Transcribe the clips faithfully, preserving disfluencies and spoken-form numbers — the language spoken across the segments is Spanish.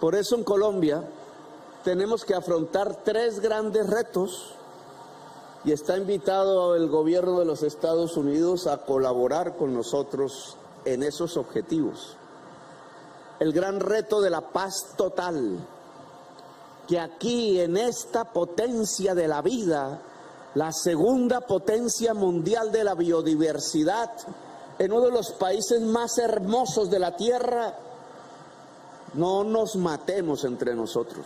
Por eso en Colombia tenemos que afrontar tres grandes retos y está invitado el gobierno de los Estados Unidos a colaborar con nosotros en esos objetivos. El gran reto de la paz total, que aquí en esta potencia de la vida, la segunda potencia mundial de la biodiversidad, en uno de los países más hermosos de la tierra, no nos matemos entre nosotros,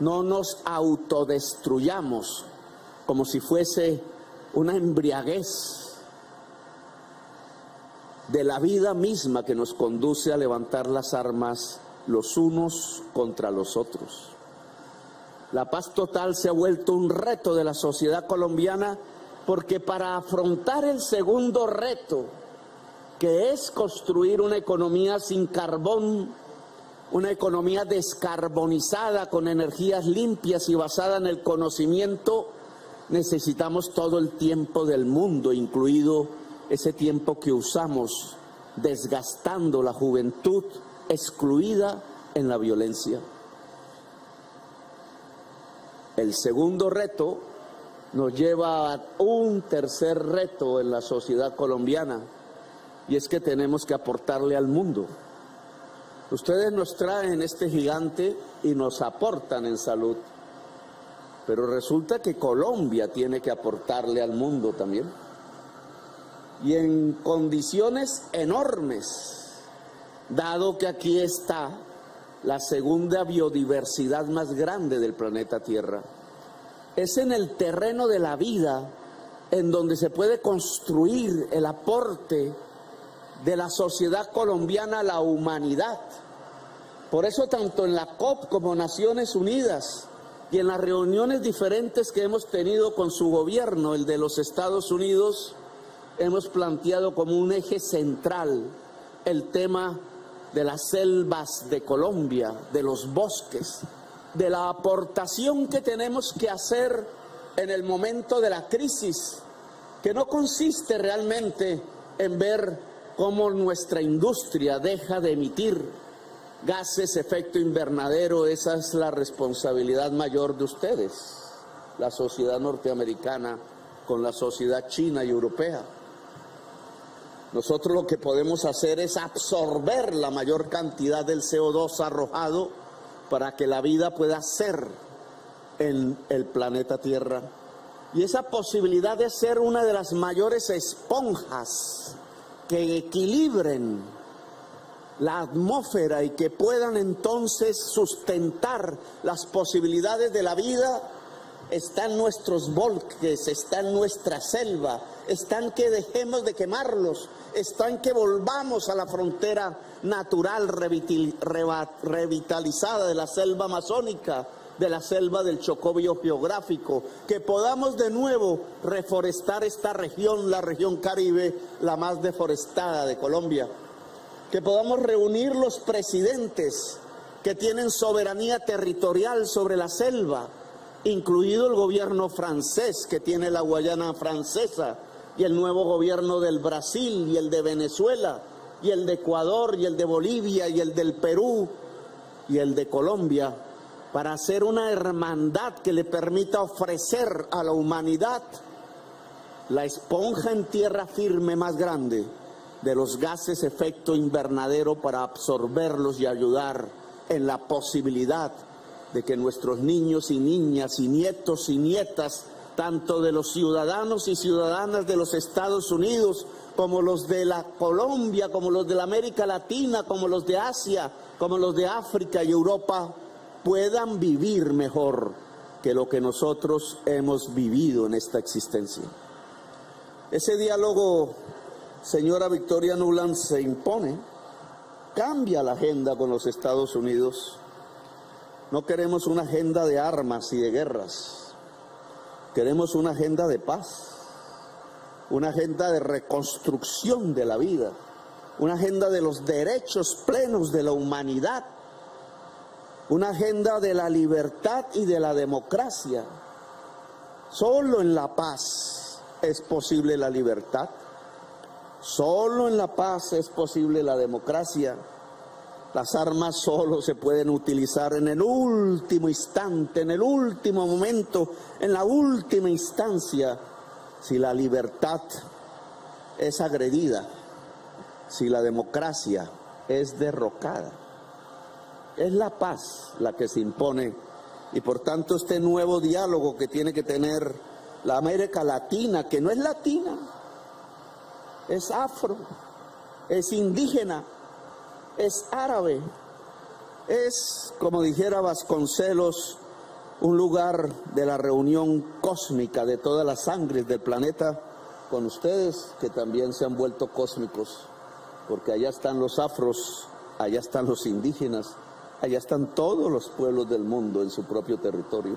no nos autodestruyamos como si fuese una embriaguez de la vida misma que nos conduce a levantar las armas los unos contra los otros. La paz total se ha vuelto un reto de la sociedad colombiana, porque para afrontar el segundo reto, que es construir una economía sin carbón, una economía descarbonizada con energías limpias y basada en el conocimiento, necesitamos todo el tiempo del mundo, incluido ese tiempo que usamos desgastando la juventud excluida en la violencia. El segundo reto nos lleva a un tercer reto en la sociedad colombiana, y es que tenemos que aportarle al mundo. Ustedes nos traen este gigante y nos aportan en salud, pero resulta que Colombia tiene que aportarle al mundo también, y en condiciones enormes, dado que aquí está la segunda biodiversidad más grande del planeta Tierra. Es en el terreno de la vida en donde se puede construir el aporte de la sociedad colombiana a la humanidad. Por eso tanto en la COP como Naciones Unidas y en las reuniones diferentes que hemos tenido con su gobierno, el de los Estados Unidos, hemos planteado como un eje central el tema de las selvas de Colombia, de los bosques, de la aportación que tenemos que hacer en el momento de la crisis, que no consiste realmente en ver cómo nuestra industria deja de emitir gases, efecto invernadero. Esa es la responsabilidad mayor de ustedes, la sociedad norteamericana con la sociedad china y europea. Nosotros lo que podemos hacer es absorber la mayor cantidad del C O dos arrojado para que la vida pueda ser en el planeta Tierra. Y esa posibilidad de ser una de las mayores esponjas que equilibren la atmósfera y que puedan entonces sustentar las posibilidades de la vida, están nuestros bosques, están nuestra selva, están que dejemos de quemarlos, están que volvamos a la frontera natural revitalizada de la selva amazónica, de la selva del Chocó biogeográfico, que podamos de nuevo reforestar esta región, la región Caribe, la más deforestada de Colombia, que podamos reunir los presidentes que tienen soberanía territorial sobre la selva, incluido el gobierno francés que tiene la Guayana francesa, y el nuevo gobierno del Brasil, y el de Venezuela, y el de Ecuador, y el de Bolivia, y el del Perú, y el de Colombia, para hacer una hermandad que le permita ofrecer a la humanidad la esponja en tierra firme más grande de los gases efecto invernadero, para absorberlos y ayudar en la posibilidad de que nuestros niños y niñas y nietos y nietas, tanto de los ciudadanos y ciudadanas de los Estados Unidos, como los de la Colombia, como los de la América Latina, como los de Asia, como los de África y Europa, puedan vivir mejor que lo que nosotros hemos vivido en esta existencia. Ese diálogo, señora Victoria Nuland, se impone, cambia la agenda con los Estados Unidos. No queremos una agenda de armas y de guerras, queremos una agenda de paz, una agenda de reconstrucción de la vida, una agenda de los derechos plenos de la humanidad, una agenda de la libertad y de la democracia. Solo en la paz es posible la libertad, solo en la paz es posible la democracia. Las armas solo se pueden utilizar en el último instante, en el último momento, en la última instancia, si la libertad es agredida, si la democracia es derrocada. Es la paz la que se impone, y por tanto este nuevo diálogo que tiene que tener la América Latina, que no es latina, es afro, es indígena, es árabe, es, como dijera Vasconcelos, un lugar de la reunión cósmica de todas las sangres del planeta, con ustedes que también se han vuelto cósmicos, porque allá están los afros, allá están los indígenas, allá están todos los pueblos del mundo en su propio territorio.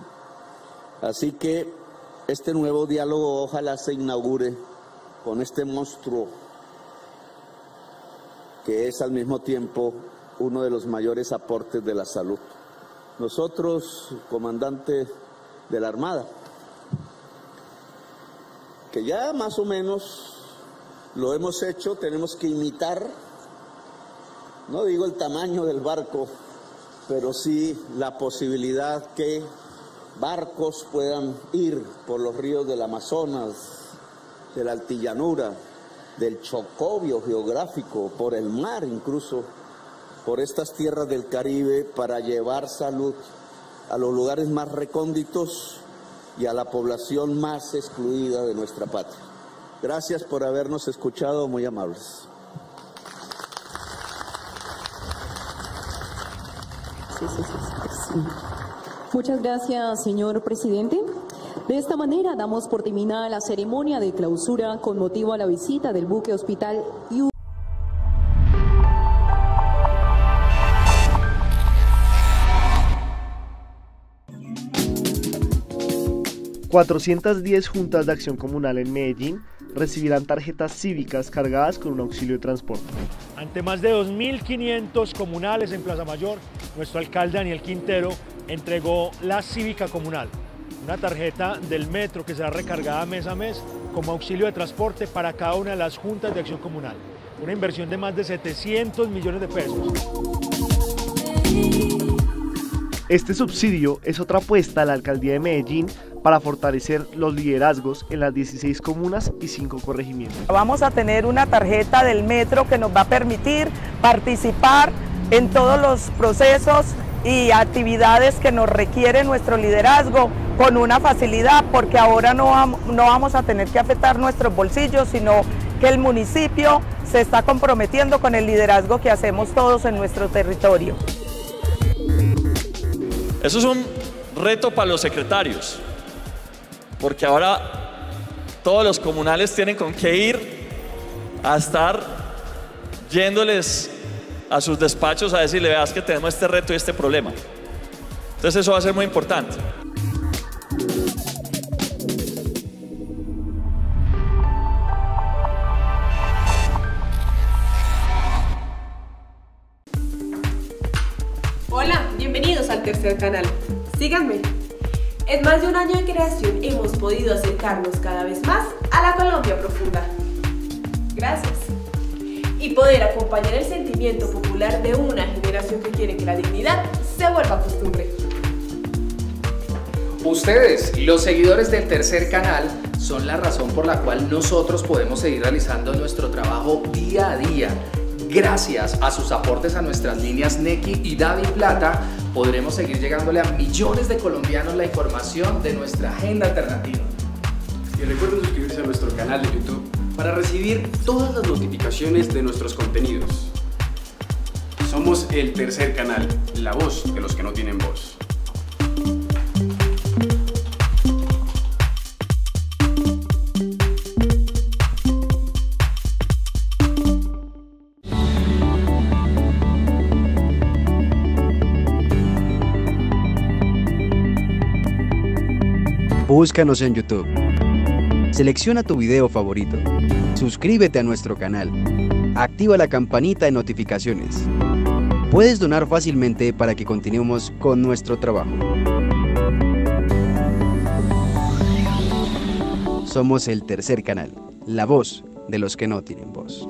Así que este nuevo diálogo ojalá se inaugure con este monstruo que es al mismo tiempo uno de los mayores aportes de la salud. Nosotros, comandante de la Armada, que ya más o menos lo hemos hecho, tenemos que imitar, no digo el tamaño del barco, pero sí la posibilidad que barcos puedan ir por los ríos del Amazonas, de la altillanura, del chocobio geográfico, por el mar incluso, por estas tierras del Caribe, para llevar salud a los lugares más recónditos y a la población más excluida de nuestra patria. Gracias por habernos escuchado, muy amables. Sí, sí, sí, sí. Muchas gracias, señor presidente. De esta manera damos por terminada la ceremonia de clausura con motivo a la visita del buque hospital U. cuatrocientas diez juntas de acción comunal en Medellín recibirán tarjetas cívicas cargadas con un auxilio de transporte. Ante más de dos mil quinientos comunales en Plaza Mayor, nuestro alcalde Daniel Quintero entregó la cívica comunal, una tarjeta del metro que será recargada mes a mes como auxilio de transporte para cada una de las juntas de acción comunal. Una inversión de más de setecientos millones de pesos. Este subsidio es otra apuesta a la Alcaldía de Medellín para fortalecer los liderazgos en las dieciséis comunas y cinco corregimientos. Vamos a tener una tarjeta del metro que nos va a permitir participar en todos los procesos y actividades que nos requiere nuestro liderazgo con una facilidad, porque ahora no, no vamos a tener que afectar nuestros bolsillos, sino que el municipio se está comprometiendo con el liderazgo que hacemos todos en nuestro territorio. Eso es un reto para los secretarios, porque ahora todos los comunales tienen con qué ir a estar yéndoles a sus despachos a decirle, veas que tenemos este reto y este problema. Entonces eso va a ser muy importante. Hola, bienvenidos al Tercer Canal. Síganme. En más de un año de creación hemos podido acercarnos cada vez más a la Colombia profunda. Gracias. Y poder acompañar el sentimiento popular de una generación que quiere que la dignidad se vuelva costumbre. Ustedes, los seguidores del Tercer Canal, son la razón por la cual nosotros podemos seguir realizando nuestro trabajo día a día. Gracias a sus aportes a nuestras líneas Nequi y Daviplata, podremos seguir llegándole a millones de colombianos la información de nuestra agenda alternativa. Y recuerden suscribirse a nuestro canal de YouTube para recibir todas las notificaciones de nuestros contenidos. Somos el Tercer Canal, la voz de los que no tienen voz. Búscanos en YouTube. Selecciona tu video favorito. Suscríbete a nuestro canal. Activa la campanita de notificaciones. Puedes donar fácilmente para que continuemos con nuestro trabajo. Somos el Tercer Canal, la voz de los que no tienen voz.